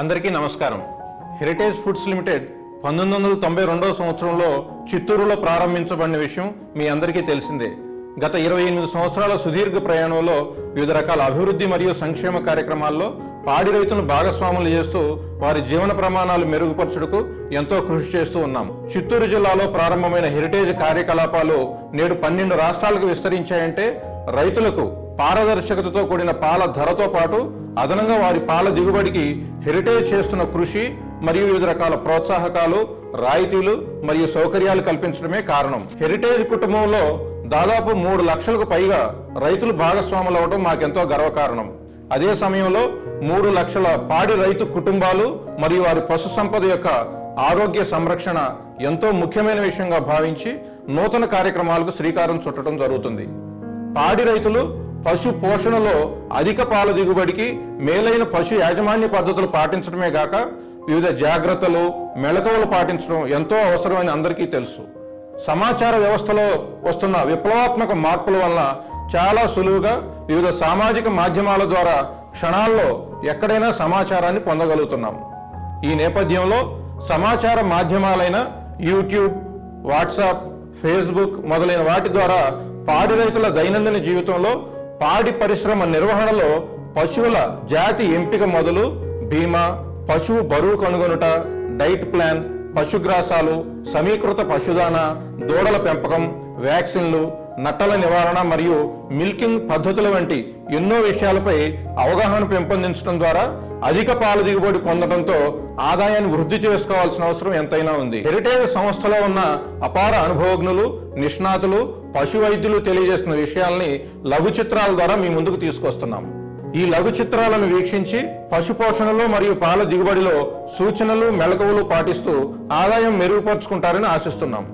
అందరికీ నమస్కారం. Heritage foods limited 1992వ సంవత్సరంలో చిత్తూరులో ప్రారంభించబడిన విషయం మీ అందరికీ తెలిసిందే. గత 28 సంవత్సరాల సుదీర్ఘ ప్రయాణంలో వివిధ రకాల అభివృద్ధి మరియు సంక్షేమ కార్యక్రమాల్లో పాడి రైతులను భాగస్వాములు చేస్తూ వారి జీవన ప్రమాణాలు మెరుగుపరచుటకు ఎంతో కృషి చేస్తూ ఉన్నాము. చిత్తూరు జిల్లాలో ప్రారంభమైన హెరిటేజ్ కార్యకలాపాలు నేడు 12 రాష్ట్రాలకు విస్తరించాయంటే రైతులకు పారదర్శకతతో కూడిన పాల ధరతో పాటు అదనంగా వారి పాల దిగుబడికి హెరిటేజ్ చేస్తున్న కృషి మరియు వివిధ రకాల ప్రోత్సాహకాలు, రాయితీలు మరియు సౌకర్యాలు కల్పించడమే కారణం. హెరిటేజ్ కుటుంబంలో దాదాపు 3 లక్షలకు పైగా రైతులు భాగస్వాములు అవడం మాకెంతో గర్వకారణం. అదే సమయంలో 3 లక్షల పాడి రైతు కుటుంబాలు మరియు వారి పశు సంపద యొక్క ఆరోగ్య సంరక్షణ ఎంతో ముఖ్యమైన విషయంగా భావించి నూతన కార్యక్రమాలకు శ్రీకారం చుట్టడం జరుగుతుంది. పాడి రైతులు పశు పోషణలో అధిక పాల దిగుబడికి మేలైన పశు యాజమాన్య పద్ధతులు పాటించడమే గాక వివిధ జాగ్రత్తలు, మెళకువలు పాటించడం ఎంతో అవసరమని అందరికీ తెలుసు. సమాచార వ్యవస్థలో వస్తున్న విప్లవాత్మక మార్పుల వలన చాలా సులువుగా వివిధ సామాజిక మాధ్యమాల ద్వారా క్షణాల్లో ఎక్కడైనా సమాచారాన్ని పొందగలుగుతున్నాం. ఈ నేపథ్యంలో సమాచార మాధ్యమాలైన యూట్యూబ్, వాట్సాప్, ఫేస్బుక్ మొదలైన వాటి ద్వారా పాడి రైతుల దైనందిన జీవితంలో పాడి పరిశ్రమ నిర్వహణలో పశువుల జాతి ఎంపిక మొదలు బీమా, పశువు బరువు కనుగొనుట, డైట్ ప్లాన్, పశుగ్రాసాలు, సమీకృత పశుదానా, దూడల పెంపకం, వ్యాక్సిన్లు, నట్టల నివారణ మరియు మిల్కింగ్ పద్ధతుల వంటి ఎన్నో విషయాలపై అవగాహన పెంపొందించడం ద్వారా అధిక పాల దిగుబడి పొందడంతో ఆదాయాన్ని వృద్ధి చేసుకోవాల్సిన అవసరం ఎంతైనా ఉంది. హెరిటేజ్ సంస్థలో ఉన్న అపార అనుభవజ్ఞులు, నిష్ణాతులు, పశు వైద్యులు తెలియజేస్తున్న విషయాల్ని లఘు చిత్రాల ద్వారా మీ ముందుకు తీసుకొస్తున్నాం. ఈ లఘు చిత్రాలను వీక్షించి పశు పోషణలో మరియు పాల దిగుబడిలో సూచనలు, మెళకువలు పాటిస్తూ ఆదాయం మెరుగుపరుచుకుంటారని ఆశిస్తున్నాం.